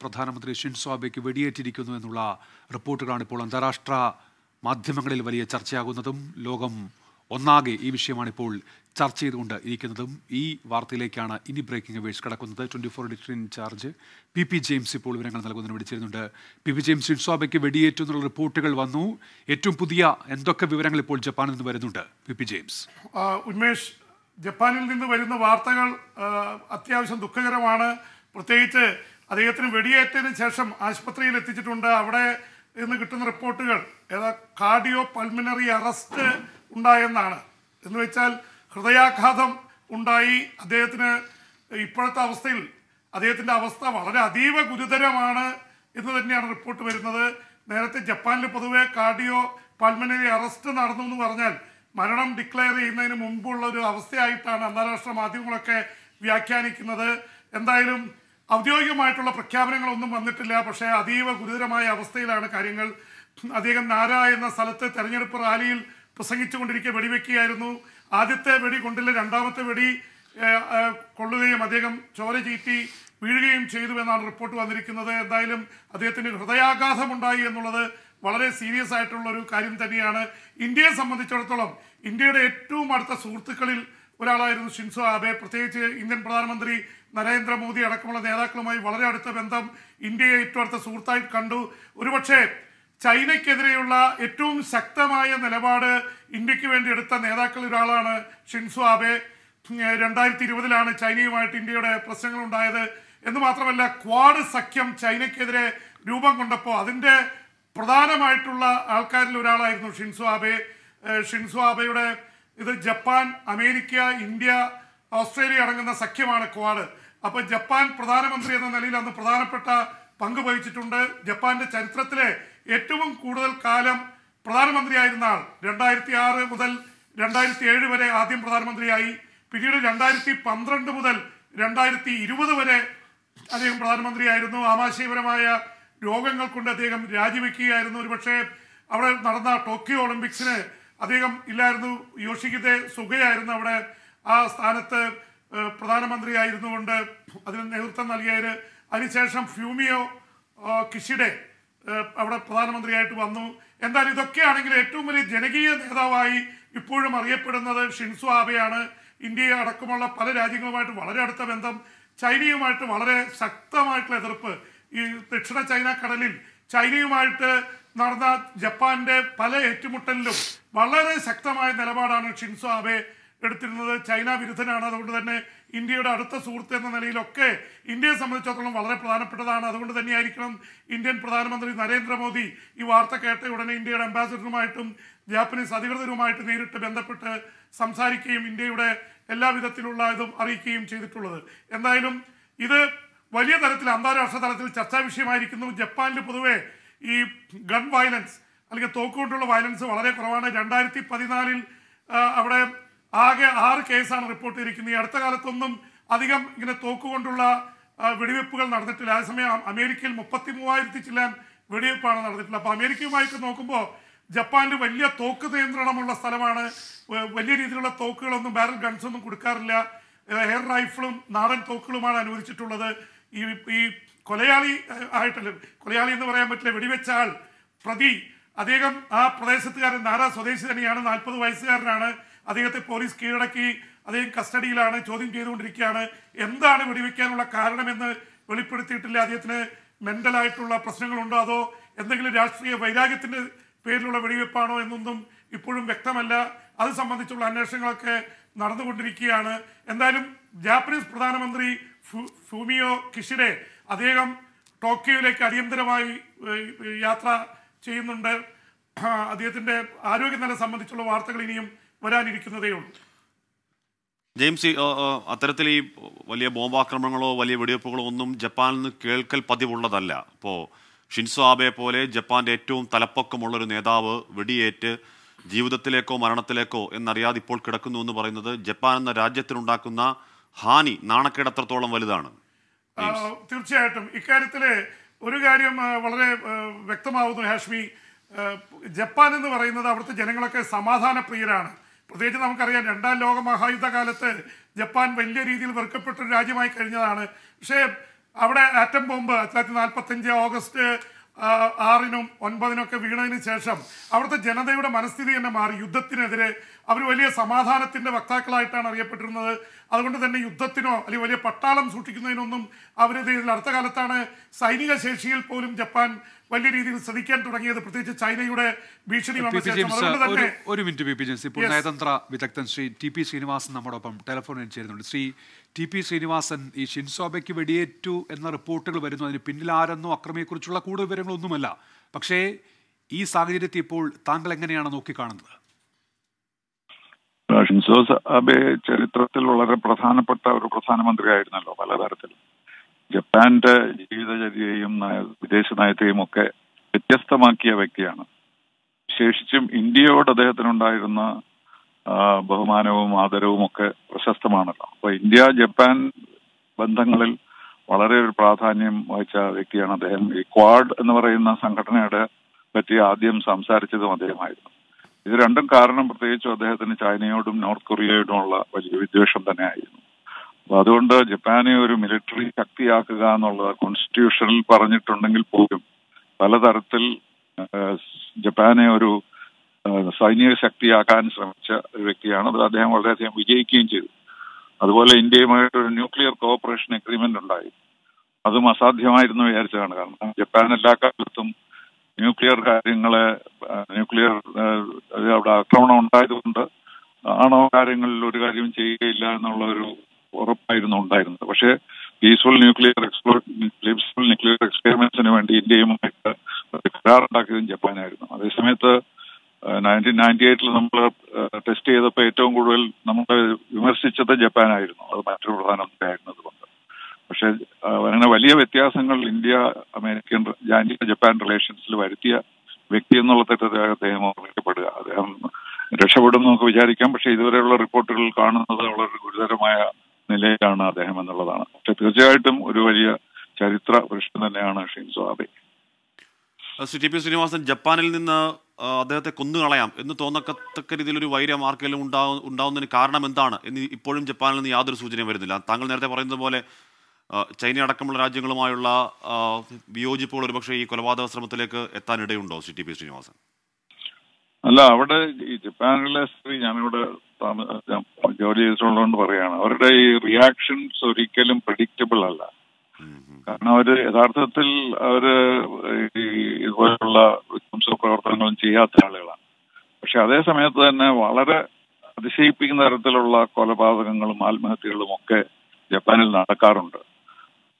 പ്രധാനമന്ത്രി ഷിൻസോ ആബേക്ക് വെടിയേറ്റിരിക്കുന്നു എന്നുള്ള റിപ്പോർട്ടുകളാണ് ഇപ്പോൾ അന്താരാഷ്ട്ര മാധ്യമങ്ങളിൽ വലിയ ചർച്ചയാകുന്നതും ലോകം ഒന്നാകെ ഈ വിഷയമാണ് ഇപ്പോൾ ചർച്ച ചെയ്തുകൊണ്ടിരിക്കുന്നതും ഈ വാർത്തയിലേക്കാണ് ഇനി ബ്രേക്കിംഗ് അവേഴ്സ് കടക്കുന്നത് 24 എഡിറ്റർ ഇൻചാർജ് PP ജെയിംസ് ഇപ്പോൾ വിവരങ്ങൾ നൽകുന്നതിന് വിളിച്ചിരുന്നുണ്ട് PP ജെയിംസ് ഷിൻസോ ആബേക്ക് വെടിയേറ്റു എന്നുള്ള റിപ്പോർട്ടുകൾ വന്നു ഏറ്റവും പുതിയ എന്തൊക്കെ വിവരങ്ങൾ ഇപ്പോൾ ജപ്പാനിൽ നിന്ന് വരുന്നുണ്ട് PP ജെയിംസ് ഉന്മേഷ് ജപ്പാനിൽ നിന്ന് വരുന്ന വാർത്തകൾ അത്യാവശ്യം ദുഃഖകരമാണ് പ്രത്യേകിച്ച് അദ്ദേഹത്തിന് വെടിയേറ്റതിന് ശേഷം ആശുപത്രിയിൽ എത്തിച്ചിട്ടുണ്ട് അവിടെ നിന്ന് കിട്ടുന്ന റിപ്പോർട്ടുകൾ ഏതാ കാർഡിയോ പൾമിനറി അറസ്റ്റ് ഉണ്ടായെന്നാണ് എന്ന് വെച്ചാൽ ഹൃദയാഘാതം ഉണ്ടായി അദ്ദേഹത്തിന് ഇപ്പോഴത്തെ അവസ്ഥയിൽ അദ്ദേഹത്തിൻ്റെ അവസ്ഥ വളരെ അതീവ ഗുരുതരമാണ് എന്ന് തന്നെയാണ് റിപ്പോർട്ട് വരുന്നത് നേരത്തെ ജപ്പാനിൽ പൊതുവെ കാർഡിയോ പൾമിനറി അറസ്റ്റ് നടന്നു എന്ന് പറഞ്ഞാൽ മരണം ഡിക്ലെയർ ചെയ്യുന്നതിന് മുമ്പുള്ള ഒരു അവസ്ഥയായിട്ടാണ് അന്താരാഷ്ട്ര മാധ്യമങ്ങളൊക്കെ വ്യാഖ്യാനിക്കുന്നത് എന്തായാലും ഔദ്യോഗികമായിട്ടുള്ള പ്രഖ്യാപനങ്ങളൊന്നും വന്നിട്ടില്ല പക്ഷേ അതീവ ഗുരുതരമായ അവസ്ഥയിലാണ് കാര്യങ്ങൾ അദ്ദേഹം നാര എന്ന സ്ഥലത്ത് തെരഞ്ഞെടുപ്പ് റാലിയിൽ പ്രസംഗിച്ചുകൊണ്ടിരിക്കെ വെടിവെക്കുകയായിരുന്നു ആദ്യത്തെ വെടി കൊണ്ടില്ല രണ്ടാമത്തെ വെടി കൊള്ളുകയും അദ്ദേഹം ചോര ചീറ്റി വീഴുകയും ചെയ്തുവെന്നാണ് റിപ്പോർട്ട് വന്നിരിക്കുന്നത് എന്തായാലും അദ്ദേഹത്തിന് ഹൃദയാഘാതമുണ്ടായി എന്നുള്ളത് വളരെ സീരിയസ് ആയിട്ടുള്ളൊരു കാര്യം തന്നെയാണ് ഇന്ത്യയെ സംബന്ധിച്ചിടത്തോളം ഇന്ത്യയുടെ ഏറ്റവും അടുത്ത സുഹൃത്തുക്കളിൽ ഒരാളായിരുന്നു ഷിൻസോ ആബെ പ്രത്യേകിച്ച് ഇന്ത്യൻ പ്രധാനമന്ത്രി നരേന്ദ്ര മോദി അടക്കമുള്ള നേതാക്കളുമായി വളരെ അടുത്ത ബന്ധം ഇന്ത്യയെ ഏറ്റവും അടുത്ത സുഹൃത്തായി കണ്ടു ഒരുപക്ഷെ ചൈനയ്ക്കെതിരെയുള്ള ഏറ്റവും ശക്തമായ നിലപാട് ഇന്ത്യക്ക് വേണ്ടി എടുത്ത നേതാക്കളിൽ ഒരാളാണ് ഷിൻസോ ആബെ 2020 ചൈനയുമായിട്ട് ഇന്ത്യയുടെ പ്രശ്നങ്ങളുണ്ടായത് എന്ന് മാത്രമല്ല ക്വാഡ് സഖ്യം ചൈനയ്ക്കെതിരെ രൂപം കൊണ്ടപ്പോൾ അതിൻ്റെ പ്രധാനമായിട്ടുള്ള ആൾക്കാരിൽ ഒരാളായിരുന്നു ഷിൻസോ ആബെ ഇത് ജപ്പാൻ അമേരിക്ക ഇന്ത്യ ഓസ്ട്രേലിയ അടങ്ങുന്ന സഖ്യമാണ് ക്വാഡ് അപ്പോൾ ജപ്പാൻ പ്രധാനമന്ത്രി എന്ന നിലയിൽ അന്ന് പ്രധാനപ്പെട്ട പങ്ക് വഹിച്ചിട്ടുണ്ട് ജപ്പാന്റെ ചരിത്രത്തിലെ ഏറ്റവും കൂടുതൽ കാലം പ്രധാനമന്ത്രിയായിരുന്ന ആൾ 2006 മുതൽ 2007 വരെ ആദ്യം പ്രധാനമന്ത്രിയായി പിന്നീട് 2012 മുതൽ 2020 വരെ അദ്ദേഹം പ്രധാനമന്ത്രിയായിരുന്നു ആമാശയപരമായ രോഗങ്ങൾ കൊണ്ട് അദ്ദേഹം രാജിവെക്കുകയായിരുന്നു ഒരുപക്ഷെ അവിടെ നടന്ന ടോക്കിയോ ഒളിമ്പിക്സിന് അദ്ദേഹം ഇല്ലായിരുന്നു യോഷിഹിദെ സുഗയായിരുന്നു അവിടെ ആ സ്ഥാനത്ത് പ്രധാനമന്ത്രിയായിരുന്നു കൊണ്ട് അതിന് നേതൃത്വം നൽകിയത് അതിനുശേഷം ഫ്യൂമിയോ കിഷിഡെ അവിടെ പ്രധാനമന്ത്രിയായിട്ട് വന്നു എന്തായാലും ഇതൊക്കെയാണെങ്കിൽ ഏറ്റവും വലിയ ജനകീയ നേതാവായി ഇപ്പോഴും അറിയപ്പെടുന്നത് ഷിൻസോ ആബെയാണ് ഇന്ത്യയെ അടക്കമുള്ള പല രാജ്യങ്ങളുമായിട്ട് വളരെ അടുത്ത ബന്ധം ചൈനയുമായിട്ട് വളരെ ശക്തമായിട്ടുള്ള എതിർപ്പ് ഈ ദക്ഷിണ ചൈന കടലിൽ ചൈനയുമായിട്ട് നടന്ന ജപ്പാന്റെ പല ഏറ്റുമുട്ടലിലും വളരെ ശക്തമായ നിലപാടാണ് ഷിൻസോ ആബെ എടുത്തിരുന്നത് ചൈന വിരുദ്ധനാണ് അതുകൊണ്ട് തന്നെ ഇന്ത്യയുടെ അടുത്ത സുഹൃത്ത് എന്ന നിലയിലൊക്കെ ഇന്ത്യയെ സംബന്ധിച്ചിടത്തോളം വളരെ പ്രധാനപ്പെട്ടതാണ് അതുകൊണ്ട് തന്നെയായിരിക്കണം ഇന്ത്യൻ പ്രധാനമന്ത്രി നരേന്ദ്രമോദി ഈ വാർത്ത കേട്ട ഉടനെ ഇന്ത്യയുടെ അംബാസിഡറുമായിട്ടും ജാപ്പനീസ് അധികൃതരുമായിട്ട് നേരിട്ട് ബന്ധപ്പെട്ട് സംസാരിക്കുകയും ഇന്ത്യയുടെ എല്ലാ വിധത്തിലുള്ള ഇതും അറിയിക്കുകയും ചെയ്തിട്ടുള്ളത് എന്തായാലും ഇത് വലിയ തരത്തിൽ അന്താരാഷ്ട്ര തലത്തിൽ ചർച്ചാ വിഷയമായിരിക്കുന്നു ജപ്പാനിൽ പൊതുവെ ഈ ഗൺ വയലൻസ് അല്ലെങ്കിൽ തോക്കുകൊണ്ടുള്ള വയലൻസ് വളരെ കുറവാണ് 2014 അവിടെ ആകെ 6 കേസാണ് റിപ്പോർട്ട് ചെയ്തിരിക്കുന്നത് ഈ അടുത്ത കാലത്തൊന്നും അധികം ഇങ്ങനെ തോക്കുകൊണ്ടുള്ള വെടിവെപ്പുകൾ നടന്നിട്ടില്ല അതേസമയം അമേരിക്കയിൽ 33,000 ചില്ലാൻ വെടിവെപ്പാണ് നടന്നിട്ടുള്ളത് അപ്പോൾ അമേരിക്കയുമായിട്ട് നോക്കുമ്പോൾ ജപ്പാനിൽ വലിയ തോക്ക് നിയന്ത്രണമുള്ള സ്ഥലമാണ് വലിയ രീതിയിലുള്ള തോക്കുകളൊന്നും ബാരൽ ഗൺസ് ഒന്നും കൊടുക്കാറില്ല എയർ റൈഫിളും നാടൻ തോക്കുകളുമാണ് അനുവദിച്ചിട്ടുള്ളത് ഈ കൊലയാളി ആയിട്ടല്ല കൊലയാളി എന്ന് പറയാൻ പറ്റില്ല വെടിവെച്ച ആൾ പ്രതി അദ്ദേഹം ആ പ്രദേശത്തുകാരൻ നാരാ സ്വദേശി തന്നെയാണ് 40 വയസ്സുകാരനാണ് അദ്ദേഹത്തെ പോലീസ് കീഴടക്കി അദ്ദേഹം കസ്റ്റഡിയിലാണ് ചോദ്യം ചെയ്തുകൊണ്ടിരിക്കുകയാണ് എന്താണ് വെടിവെക്കാനുള്ള കാരണമെന്ന് വെളിപ്പെടുത്തിയിട്ടില്ല അദ്ദേഹത്തിന് മെൻ്റലായിട്ടുള്ള പ്രശ്നങ്ങളുണ്ടോ അതോ എന്തെങ്കിലും രാഷ്ട്രീയ വൈരാഗ്യത്തിൻ്റെ പേരിലുള്ള വെടിവെപ്പാണോ എന്നൊന്നും ഇപ്പോഴും വ്യക്തമല്ല അത് സംബന്ധിച്ചുള്ള അന്വേഷണങ്ങളൊക്കെ നടന്നുകൊണ്ടിരിക്കുകയാണ് എന്തായാലും ജാപ്പനീസ് പ്രധാനമന്ത്രി ഫൂമിയോ കിഷിഡെ അദ്ദേഹം ടോക്കിയോയിലേക്ക് അടിയന്തരമായി യാത്ര ചെയ്യുന്നുണ്ട് അദ്ദേഹത്തിൻ്റെ ആരോഗ്യനില സംബന്ധിച്ചുള്ള വാർത്തകൾ ഇനിയും വരാനിരിക്കുന്നതേയുള്ളൂ ജെയിംസ് അത്തരത്തിൽ ഈ വലിയ ബോംബാക്രമണങ്ങളോ വലിയ വെടിവെപ്പുകളോ ഒന്നും ജപ്പാനിൽ നിന്ന് കേൾക്കൽ പതിവുള്ളതല്ല ഇപ്പോൾ ഷിൻസോ ആബെ പോലെ ജപ്പാൻ്റെ ഏറ്റവും തലപ്പൊക്കമുള്ളൊരു നേതാവ് വെടിയേറ്റ് ജീവിതത്തിലേക്കോ മരണത്തിലേക്കോ എന്നറിയാതെ ഇപ്പോൾ കിടക്കുന്നു എന്ന് പറയുന്നത് ജപ്പാൻ എന്ന രാജ്യത്തിനുണ്ടാക്കുന്ന ഹാനി നാണക്കേട് അത്രത്തോളം വലുതാണ് തീർച്ചയായിട്ടും ഇക്കാര്യത്തിൽ ഒരു കാര്യം വളരെ വ്യക്തമാവുന്നു ഹാഷ്മി ജപ്പാൻ എന്ന് പറയുന്നത് അവിടുത്തെ ജനങ്ങളൊക്കെ സമാധാനപ്രിയരാണ് പ്രത്യേകിച്ച് നമുക്കറിയാം 2ാം ലോക മഹായുദ്ധകാലത്ത് ജപ്പാൻ വലിയ രീതിയിൽ വെറുക്കപ്പെട്ട ഒരു രാജ്യമായി കഴിഞ്ഞതാണ് പക്ഷേ atom bomb, 45 August, Arinum, Onbadinoka Vina in Chesham. Out the Janadeva Manasthi and Amar, Yudatinadre, Avivalia Samadhanatin, the Vakakalitan, Aria Patrana, Algonda than Yudatino, Alivalia Patalam, Sutikinum, Avadi Lartakalatana, signing a Shell Polum, Japan, while it is Sadikan to the Protected China, you were beaching or even to be pigeons, Punatantra, Vitactan Street, TP Cinemas, number of telephone and chair number three. TP Srinivasan, ഈ ഷിൻസോബയ്ക്ക് വെടിയേറ്റു എന്ന റിപ്പോർട്ടുകൾ വരുന്നു അതിന് പിന്നിലാരെന്നോ അക്രമിയെക്കുറിച്ചുള്ള കൂടുതൽ വിവരങ്ങളൊന്നുമല്ല പക്ഷേ ഈ സാഹചര്യത്തെ ഇപ്പോൾ താങ്കൾ എങ്ങനെയാണ് നോക്കിക്കാണുന്നത് ഷിൻസോ അബെ ചരിത്രത്തിൽ വളരെ പ്രധാനപ്പെട്ട ഒരു പ്രധാനമന്ത്രിയായിരുന്നല്ലോ പലതരത്തിൽ ജപ്പാന്റെ ജീവിതചര്യയും വിദേശ നയത്തെയും ഒക്കെ വ്യത്യസ്തമാക്കിയ വ്യക്തിയാണ് വിശേഷിച്ചും ഇന്ത്യയോട് അദ്ദേഹത്തിനുണ്ടായിരുന്ന ബഹുമാനവും ആദരവും ഒക്കെ പ്രശസ്തമാണല്ലോ അപ്പോൾ ഇന്ത്യ ജപ്പാൻ ബന്ധങ്ങളിൽ വളരെ ഒരു പ്രാധാന്യം വഹിച്ച വ്യക്തിയാണ് അദ്ദേഹം ഈ ക്വാഡ് എന്ന് പറയുന്ന സംഘടനയുടെ പറ്റി ആദ്യം സംസാരിച്ചതും അദ്ദേഹമായിരുന്നു ഇത് രണ്ടും കാരണം പ്രത്യേകിച്ചും അദ്ദേഹത്തിന് ചൈനയോടും നോർത്ത് കൊറിയയോടുമുള്ള വലിയ വിദ്വേഷം തന്നെയായിരുന്നു അപ്പോൾ അതുകൊണ്ട് ജപ്പാനെ ഒരു മിലിറ്ററി ശക്തിയാക്കുക എന്നുള്ള കോൺസ്റ്റിറ്റ്യൂഷനിൽ പറഞ്ഞിട്ടുണ്ടെങ്കിൽ പോലും പലതരത്തിൽ ജപ്പാനെ ഒരു സൈനിക ശക്തിയാക്കാൻ ശ്രമിച്ച ഒരു വ്യക്തിയാണ് അത് അദ്ദേഹം വളരെയധികം വിജയിക്കുകയും ചെയ്തു അതുപോലെ ഇന്ത്യയുമായിട്ട് ഒരു ന്യൂക്ലിയർ കോഓപ്പറേഷൻ അഗ്രിമെന്റ് ഉണ്ടായി അതും അസാധ്യമായിരുന്നു വിചാരിച്ചതാണ് കാരണം ജപ്പാൻ എല്ലാ കാലത്തും ന്യൂക്ലിയർ അവിടെ ആക്രമണം ഉണ്ടായതുകൊണ്ട് ആണവ കാര്യങ്ങളിൽ ഒരു കാര്യവും ചെയ്യുകയില്ല എന്നുള്ള ഒരു ഉറപ്പായിരുന്നു ഉണ്ടായിരുന്നത് പക്ഷേ പീസ്ഫുൾ ന്യൂക്ലിയർ എക്സ്പെരിമെന്റ്സിന് വേണ്ടി ഇന്ത്യയുമായിട്ട് കരാറുണ്ടാക്കിയതും ജപ്പാനായിരുന്നു അതേസമയത്ത് 1998 നമ്മൾ ടെസ്റ്റ് ചെയ്തപ്പോൾ ഏറ്റവും കൂടുതൽ നമ്മൾ വിമർശിച്ചത് ജപ്പാനായിരുന്നു അത് മറ്റൊരു പ്രധാനമന്ത്രിയായിരുന്നത് കൊണ്ട് പക്ഷേ അങ്ങനെ വലിയ വ്യത്യാസങ്ങൾ ഇന്ത്യ അമേരിക്കൻ ജപ്പാൻ റിലേഷൻസിൽ വരുത്തിയ വ്യക്തി എന്നുള്ള അദ്ദേഹം ഓർമ്മിക്കപ്പെടുക അദ്ദേഹം രക്ഷപ്പെടും നമുക്ക് വിചാരിക്കാം പക്ഷേ ഇതുവരെയുള്ള റിപ്പോർട്ടുകൾ കാണുന്നത് വളരെ ഗുരുതരമായ നിലയിലാണ് അദ്ദേഹം എന്നുള്ളതാണ് പക്ഷെ തീർച്ചയായിട്ടും ഒരു വലിയ ചരിത്ര പുരുഷൻ തന്നെയാണ് ഷിൻസോ ആബെ ശ്രീനിവാസൻ ജപ്പാനിൽ നിന്ന് അദ്ദേഹത്തെ കൊന്നുകളയാം എന്ന് തോന്നത്തക്ക രീതിയിലൊരു വൈരം ആർക്കെങ്കിലും ഉണ്ടാവുന്നതിന് കാരണം എന്താണ് എന്ന് ഇപ്പോഴും ജപ്പാനിൽ നിന്ന് യാതൊരു സൂചനയും വരുന്നില്ല താങ്കൾ നേരത്തെ പറയുന്നത് പോലെ ചൈന അടക്കമുള്ള രാജ്യങ്ങളുമായുള്ള വിയോജിപ്പുകൾ ഒരുപക്ഷെ ഈ കൊലപാതക ശ്രമത്തിലേക്ക് എത്താനിടയുണ്ടോ സി ടി പി ശ്രീനിവാസൻ അല്ല അവിടെ ഈ ജപ്പാനിലെ സ്ത്രീ ഞാനിവിടെ ജോലി ചെയ്തിട്ടുള്ളതുകൊണ്ട് പറയുകയാണ് അവരുടെ ഈ റിയാക്ഷൻസ് ഒരിക്കലും പ്രെഡിക്റ്റബിൾ അല്ല കാരണം അവര് യഥാർത്ഥത്തിൽ അവര് ഇതുപോലുള്ള പ്രവർത്തനങ്ങളും ചെയ്യാത്ത ആളുകളാണ് പക്ഷെ അതേ സമയത്ത് തന്നെ വളരെ അതിശയിപ്പിക്കുന്ന തരത്തിലുള്ള കൊലപാതകങ്ങളും ആത്മഹത്യകളും ഒക്കെ ജപ്പാനിൽ നടക്കാറുണ്ട്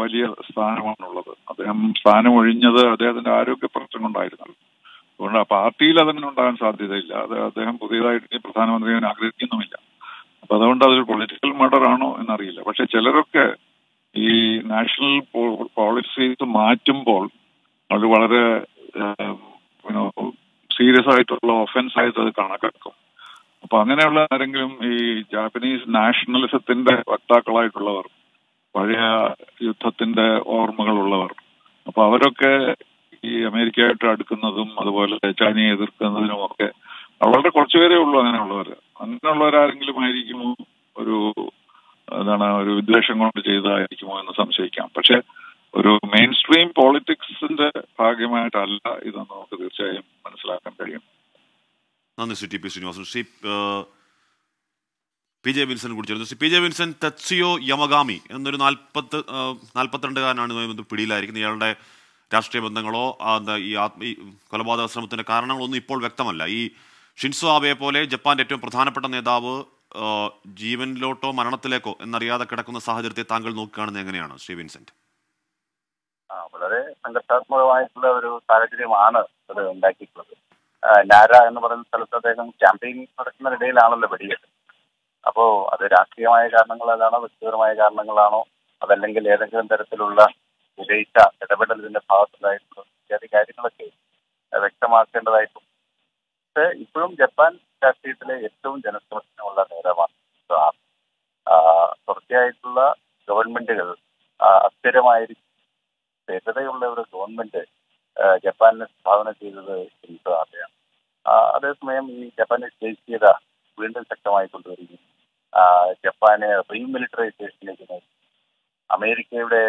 വലിയ സ്ഥാനമാണുള്ളത് അദ്ദേഹം സ്ഥാനം ഒഴിഞ്ഞത് അദ്ദേഹത്തിന്റെ ആരോഗ്യ പ്രശ്നം കൊണ്ടായിരുന്നല്ലോ അതുകൊണ്ട് ആ പാർട്ടിയിൽ അതിന് ഉണ്ടാകാൻ സാധ്യതയില്ല അത് അദ്ദേഹം പുതിയതായിട്ട് പ്രധാനമന്ത്രിയെ ആഗ്രഹിക്കുന്നുമില്ല അപ്പൊ അതുകൊണ്ട് അതൊരു പൊളിറ്റിക്കൽ മർഡർ ആണോ എന്നറിയില്ല പക്ഷെ ചിലരൊക്കെ ഈ നാഷണൽ പോളിസീസ് മാറ്റുമ്പോൾ അത് വളരെ സീരിയസ് ആയിട്ടുള്ള ഒഫൻസ് ആയിട്ട് അത് കണക്കാക്കും അപ്പൊ അങ്ങനെയുള്ള ആരെങ്കിലും ഈ ജാപ്പനീസ് നാഷണലിസത്തിന്റെ വക്താക്കളായിട്ടുള്ളവർ പഴയ യുദ്ധത്തിന്റെ ഓർമ്മകളുള്ളവർ അപ്പൊ അവരൊക്കെ ഈ അമേരിക്കയായിട്ട് അടുക്കുന്നതും അതുപോലെ ചൈനയെ എതിർക്കുന്നതിനും ഒക്കെ വളരെ കുറച്ചുപേരേ ഉള്ളൂ അങ്ങനെയുള്ളവരാരെങ്കിലും ആയിരിക്കുമോ ഒരു വിദ്വേഷം കൊണ്ട് ചെയ്തതായിരിക്കുമോ എന്ന് സംശയിക്കാം പക്ഷെ ഒരു മെയിൻ സ്ട്രീം പോളിറ്റിക്സിന്റെ ഭാഗ്യമായിട്ടല്ല ഇതെന്ന് നമുക്ക് തീർച്ചയായും മനസ്സിലാക്കാൻ കഴിയും നന്ദി Shri T P Sreenivasan Shri P J Vinson കുറിച്ചിരുന്നു Shri P J Vinson Tetsuya Yamagami എന്നൊരു 42-കാരനാണ് പിടിയിലായിരിക്കുന്നത് ഇയാളുടെ രാഷ്ട്രീയ ബന്ധങ്ങളോ ഈ കൊലപാതക ശ്രമത്തിന്റെ കാരണങ്ങളൊന്നും ഇപ്പോൾ വ്യക്തമല്ല ഈ ഷിൻസോ ആബെ പോലെ ജപ്പാന്റെ ഏറ്റവും പ്രധാനപ്പെട്ട നേതാവ് ജീവനിലോട്ടോ മരണത്തിലേക്കോ എന്നറിയാതെ കിടക്കുന്ന സാഹചര്യത്തെ താങ്കൾ നോക്കിക്കാണുന്നത് എങ്ങനെയാണ് ശ്രീ വിൻസെന്റ് വളരെ സംഘർഷാത്മകമായിട്ടുള്ള ഒരു സാഹചര്യമാണ് അത് ഉണ്ടാക്കിയിട്ടുള്ളത് നാര എന്ന് പറയുന്ന സ്ഥലത്ത് അദ്ദേഹം ക്യാമ്പയിൻ നടക്കുന്നതിനിടയിലാണല്ലോ വെടിയേറ്റത് അപ്പോ അത് രാഷ്ട്രീയമായ കാരണങ്ങളാണോ വ്യക്തിപരമായ കാരണങ്ങളാണോ അതല്ലെങ്കിൽ ഏതെങ്കിലും തരത്തിലുള്ള വിജയിച്ച ഇടപെടലിന്റെ ഭാഗത്തിലായിട്ടും ഇത്യാദി കാര്യങ്ങളൊക്കെ വ്യക്തമാക്കേണ്ടതായിട്ടും. പക്ഷേ ഇപ്പോഴും ജപ്പാൻ രാഷ്ട്രീയത്തിലെ ഏറ്റവും ജനസ്രോതസിനുള്ള നേതാവാണ് തുടർച്ചയായിട്ടുള്ള ഗവൺമെന്റുകൾ അസ്ഥിരമായിരിക്കും. സ്ഥിരതയുള്ള ഒരു ഗവൺമെന്റ് ജപ്പാനിനെ സ്ഥാപനം ചെയ്തത് ഷിൻസോ ആബെയാണ്. അതേസമയം ഈ ജപ്പാന്റെ ദേശീയത വീണ്ടും ശക്തമായി കൊണ്ടുവരികയും ജപ്പാനെ റീമിലിറ്ററൈസേഷനിലേക്ക് നയിക്കും. അമേരിക്കയുടെ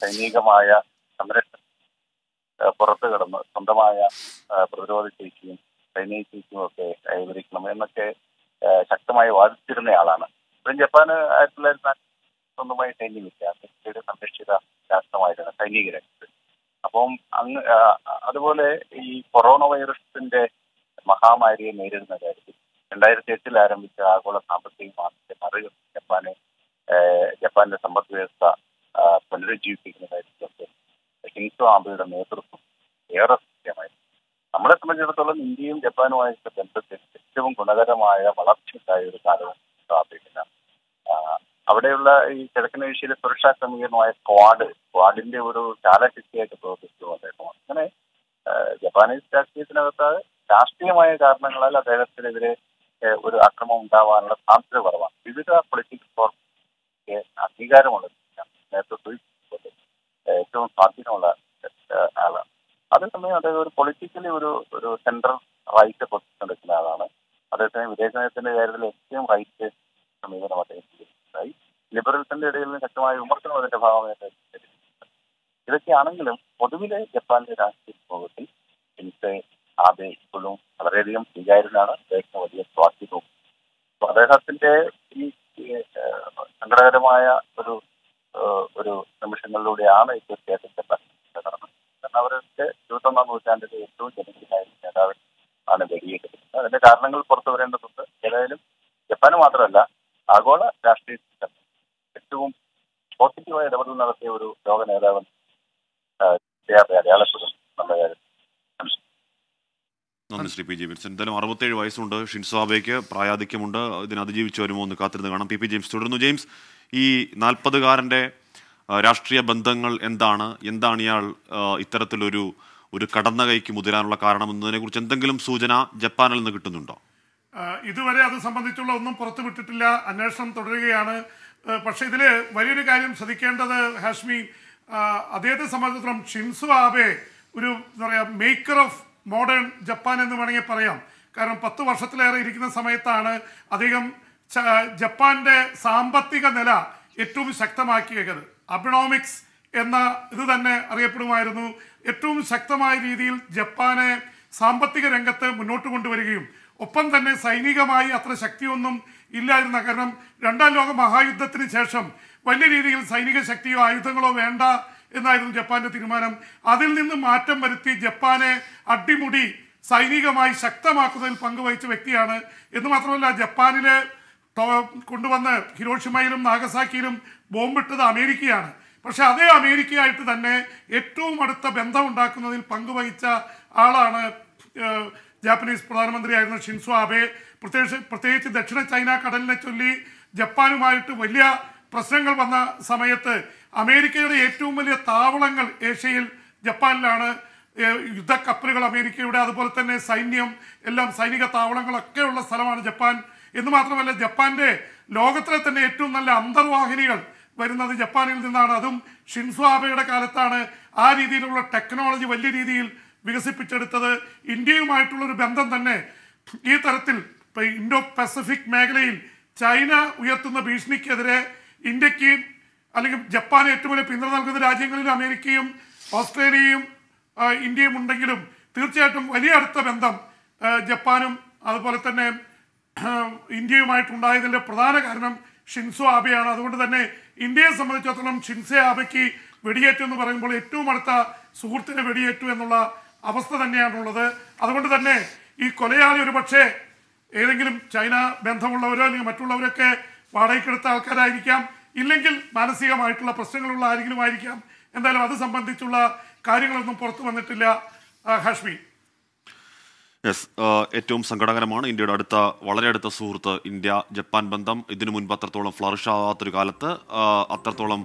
സൈനികമായ സംരക്ഷണം പുറത്തു കടന്ന് സ്വന്തമായ പ്രതിരോധ ശേഷിയും സൈനിക ശേഷിയും ഒക്കെ കൈവരിക്കണം എന്നൊക്കെ ശക്തമായി വാദിച്ചിരുന്നയാളാണ്. ഇപ്പം ജപ്പാന് 1940 സ്വന്തമായി സൈന്യമില്ല, അമേരിക്കയുടെ സംരക്ഷിത രാഷ്ട്രമായിരുന്നു സൈനിക രാജ്യത്ത്. അപ്പം അതുപോലെ ഈ കൊറോണ വൈറസിന്റെ മഹാമാരിയെ നേരിടുന്ന കാര്യത്തിൽ 2008 ആരംഭിച്ച ആഗോള സാമ്പത്തിക മാസത്തെ മറികടന്ന് ജപ്പാന്റെ സമ്പദ് വ്യവസ്ഥ പുനരുജ്ജീവിപ്പിക്കുന്ന കാര്യത്തിലൊക്കെ ഷിൻസോ ആബെയുടെ നേതൃത്വം ഏറെ കൃത്യമായിരുന്നു. നമ്മളെ സംബന്ധിച്ചിടത്തോളം ഇന്ത്യയും ജപ്പാനുമായിട്ട് ബന്ധത്തിൽ ഏറ്റവും ഗുണകരമായ വളർച്ചയുണ്ടായ ഒരു കാലഘട്ടം ആബെയുടെ. അവിടെയുള്ള ഈ കിഴക്കൻ ഏഷ്യയിലെ സുരക്ഷാ ക്രമീകരണമായ സ്ക്വാഡിന്റെ ഒരു ചാലശക്തിയായിട്ട് പ്രവർത്തിച്ചു അദ്ദേഹമാണ്. അങ്ങനെ ജപ്പാനീസ് രാഷ്ട്രീയത്തിനകത്ത് രാഷ്ട്രീയമായ കാരണങ്ങളാൽ അദ്ദേഹത്തിനെതിരെ ഒരു അക്രമം ഉണ്ടാവാനുള്ള സാധ്യത കുറവാണ്. വിവിധ പൊളിറ്റിക്കൽ ഫോർമുകൾക്ക് അംഗീകാരമുള്ളത് നേരത്തെ സൂചിപ്പിച്ചത് ഏറ്റവും സ്വാധീനമുള്ള ആളാണ്. അതേസമയം അദ്ദേഹം ഒരു പൊളിറ്റിക്കലി ഒരു സെൻട്രൽ റൈറ്റ് പൊസിഷൻ എടുക്കുന്ന ആളാണ്. അദ്ദേഹത്തിന് വിദേശനയത്തിന്റെ കാര്യത്തിൽ ഏറ്റവും റൈറ്റ് സമീപനം അദ്ദേഹത്തിനായി ലിബറൽസിന്റെ ഇടയിൽ നിന്ന് ശക്തമായ വിമർശനം അതിന്റെ ഭാഗമായിട്ട് ഇതൊക്കെയാണെങ്കിലും പൊതുവിലെ ജപ്പാന്റെ രാഷ്ട്രീയ സമൂഹത്തിൽ ഷിൻസോ ആബെ ഇപ്പോഴും വളരെയധികം സ്വീകാര്യനാണ്. അദ്ദേഹത്തിന് വലിയ സ്വാധീനവും. അപ്പൊ അദ്ദേഹത്തിന്റെ ഈ സങ്കടകരമായ ഒരു നിമിഷങ്ങളിലൂടെയാണ് ഈ തീർച്ചയായിട്ടും ജപ്പാൻ നടന്നത്. കാരണം അവരുടെ 21ാം നൂറ്റാണ്ടിലെ ഏറ്റവും ജനകീയനായ നേതാവ് ആണ് വെടിയേറ്റിരിക്കുന്നത്. അതിന്റെ കാരണങ്ങൾ പുറത്തു വരേണ്ടതുണ്ട്. ഏതായാലും ജപ്പാന് മാത്രമല്ല ആഗോള രാഷ്ട്രീയത്തിൽ ഏറ്റവും പോസിറ്റീവായ ഇടപെടൽ നടത്തിയ ഒരു ലോക നേതാവ് അടയാളപ്പെടും നമ്മുടെ കാര്യത്തിൽ. നന്ദി ശ്രീ പി ജെ വിൻസെന്റ്. എന്തായാലും 67 വയസ്സുണ്ട് ഷിൻസോ ആബെയ്ക്ക്. പ്രായാധിക്യമുണ്ട്. ഇതിന് അതിജീവിച്ച് വരുമോ എന്ന് കാത്തിരുന്ന് കാണാം. പി ജെയിംസ് തുടർന്നു. ജെയിംസ്, ഈ 40-കാരൻ്റെ രാഷ്ട്രീയ ബന്ധങ്ങൾ എന്താണ് ഇയാൾ ഇത്തരത്തിലൊരു കടന്നകൈക്ക് മുതിരാനുള്ള കാരണം എന്നതിനെക്കുറിച്ച് എന്തെങ്കിലും സൂചന ജപ്പാനിൽ നിന്ന് കിട്ടുന്നുണ്ടോ? ഇതുവരെ അത് സംബന്ധിച്ചുള്ള ഒന്നും പുറത്തുവിട്ടിട്ടില്ല. അന്വേഷണം തുടരുകയാണ്. പക്ഷേ ഇതിൽ വലിയൊരു കാര്യം ശ്രദ്ധിക്കേണ്ടത് ഹാഷ്മി, അദ്ദേഹത്തെ സംബന്ധിച്ചിടത്തോളം ഷിൻസോ ആബെ ഒരു എന്താ പറയുക മേക്കർ ഓഫ് മോഡേൺ ജപ്പാൻ എന്ന് വേണമെങ്കിൽ പറയാം. കാരണം 10 വർഷത്തിലേറെ ഇരിക്കുന്ന സമയത്താണ് അദ്ദേഹം ജപ്പാന്റെ സാമ്പത്തിക നില ഏറ്റവും ശക്തമാക്കിയത്. അബണോമിക്സ് എന്ന ഇത് തന്നെ അറിയപ്പെടുമായിരുന്നു. ഏറ്റവും ശക്തമായ രീതിയിൽ ജപ്പാനെ സാമ്പത്തിക രംഗത്ത് മുന്നോട്ട് കൊണ്ടുവരികയും ഒപ്പം തന്നെ സൈനികമായി അത്ര ശക്തിയൊന്നും ഇല്ലായിരുന്ന, കാരണം 2ാം ലോക മഹായുദ്ധത്തിന് ശേഷം വലിയ രീതിയിൽ സൈനിക ശക്തിയോ ആയുധങ്ങളോ വേണ്ട എന്നായിരുന്നു ജപ്പാന്റെ തീരുമാനം. അതിൽ നിന്ന് മാറ്റം വരുത്തി ജപ്പാനെ അടിമുടി സൈനികമായി ശക്തമാക്കുന്നതിൽ പങ്കുവഹിച്ച വ്യക്തിയാണ്. എന്ന് മാത്രമല്ല ജപ്പാനിലെ കൊണ്ടുവന്ന് ഹിരോഷിമയിലും നാഗസാക്കിയിലും ബോംബിട്ടത് അമേരിക്കയാണ്. പക്ഷെ അതേ അമേരിക്കയായിട്ട് തന്നെ ഏറ്റവും അടുത്ത ബന്ധം ഉണ്ടാക്കുന്നതിൽ പങ്കുവഹിച്ച ആളാണ് ജാപ്പനീസ് പ്രധാനമന്ത്രിയായിരുന്ന ഷിൻസോ ആബെ. പ്രത്യേകിച്ച് ദക്ഷിണ ചൈന കടലിനെ ചൊല്ലി ജപ്പാനുമായിട്ട് വലിയ പ്രശ്നങ്ങൾ വന്ന സമയത്ത് അമേരിക്കയുടെ ഏറ്റവും വലിയ താവളങ്ങൾ ഏഷ്യയിൽ ജപ്പാനിലാണ്. യുദ്ധക്കപ്പലുകൾ അമേരിക്കയുടെ, അതുപോലെ തന്നെ സൈന്യം, എല്ലാം സൈനിക താവളങ്ങളൊക്കെ ഉള്ള സ്ഥലമാണ് ജപ്പാൻ. എന്ന് മാത്രമല്ല ജപ്പാന്റെ ലോകത്തിലെ തന്നെ ഏറ്റവും നല്ല അന്തർവാഹിനികൾ വരുന്നത് ജപ്പാനിൽ നിന്നാണ്. അതും ഷിൻസോ ആബെയുടെ കാലത്താണ് ആ രീതിയിലുള്ള ടെക്നോളജി വലിയ രീതിയിൽ വികസിപ്പിച്ചെടുത്തത്. ഇന്ത്യയുമായിട്ടുള്ളൊരു ബന്ധം തന്നെ ഈ തരത്തിൽ ഇൻഡോ പസഫിക് മേഖലയിൽ ചൈന ഉയർത്തുന്ന ഭീഷണിക്കെതിരെ ഇന്ത്യക്ക് അല്ലെങ്കിൽ ജപ്പാൻ ഏറ്റവും വലിയ പിന്തുണ നൽകുന്ന രാജ്യങ്ങളിൽ അമേരിക്കയും ഓസ്ട്രേലിയയും ഇന്ത്യയും ഉണ്ടെങ്കിലും തീർച്ചയായിട്ടും വലിയ അടുത്ത ബന്ധം ജപ്പാനും അതുപോലെ തന്നെ ഇന്ത്യയുമായിട്ടുണ്ടായതിൻ്റെ പ്രധാന കാരണം ഷിൻസോ ആബെയാണ്. അതുകൊണ്ട് തന്നെ ഇന്ത്യയെ സംബന്ധിച്ചിടത്തോളം ഷിൻസോ ആബെയ്ക്ക് വെടിയേറ്റു എന്ന് പറയുമ്പോൾ ഏറ്റവും അടുത്ത സുഹൃത്തിനെ വെടിയേറ്റു എന്നുള്ള അവസ്ഥ തന്നെയാണുള്ളത്. അതുകൊണ്ട് തന്നെ ഈ കൊലയാളി ഒരു പക്ഷേ ഏതെങ്കിലും ചൈന ബന്ധമുള്ളവരോ അല്ലെങ്കിൽ മറ്റുള്ളവരൊക്കെ വാടകയ്ക്കെടുത്ത ആൾക്കാരായിരിക്കാം, ഇല്ലെങ്കിൽ മാനസികമായിട്ടുള്ള പ്രശ്നങ്ങളുള്ള ആരെങ്കിലും ആയിരിക്കാം. എന്തായാലും അത് സംബന്ധിച്ചുള്ള കാര്യങ്ങളൊന്നും പുറത്തു വന്നിട്ടില്ല ഹാഷ്മി. യെസ്, ഏറ്റവും സങ്കടകരമാണ്. ഇന്ത്യയുടെ വളരെ അടുത്ത സുഹൃത്ത്, ഇന്ത്യ ജപ്പാൻ ബന്ധം ഇതിനു മുൻപ് അത്രത്തോളം ഫ്ലറിഷ് ആവാത്തൊരു കാലത്ത് അത്രത്തോളം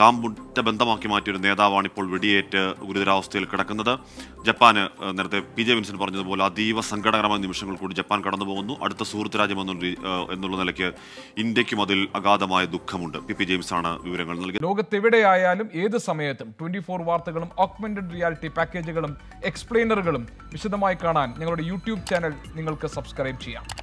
കാമ്പുട്ടബന്ധമാക്കി മാറ്റിയ ഒരു നേതാവാണ് ഇപ്പോൾ വെടിയേറ്റ് ഗുരുതരാവസ്ഥയിൽ കിടക്കുന്നത്. ജപ്പാന് നേരത്തെ പി ജെ വിൻസെന്റ് പറഞ്ഞതുപോലെ അതീവ സങ്കടകരമായ നിമിഷങ്ങൾ കൂടി ജപ്പാൻ കടന്നു പോകുന്നു. അടുത്ത സുഹൃത്ത് രാജ്യം എന്നുള്ള നിലയ്ക്ക് ഇന്ത്യക്കും അതിൽ അഗാധമായ ദുഃഖമുണ്ട്. പി പി ജെയിംസ് ആണ് വിവരങ്ങൾ നൽകിയത്. ലോകത്തെവിടെയായാലും ഏത് സമയത്തും 24 വാർത്തകളും ഓഗ്മെന്റഡ് റിയാലിറ്റി പാക്കേജുകളും എക്സ്പ്ലെയിനറുകളും വിശദമായി കാണാൻ ഞങ്ങളുടെ യൂട്യൂബ് ചാനൽ നിങ്ങൾക്ക് സബ്സ്ക്രൈബ് ചെയ്യാം.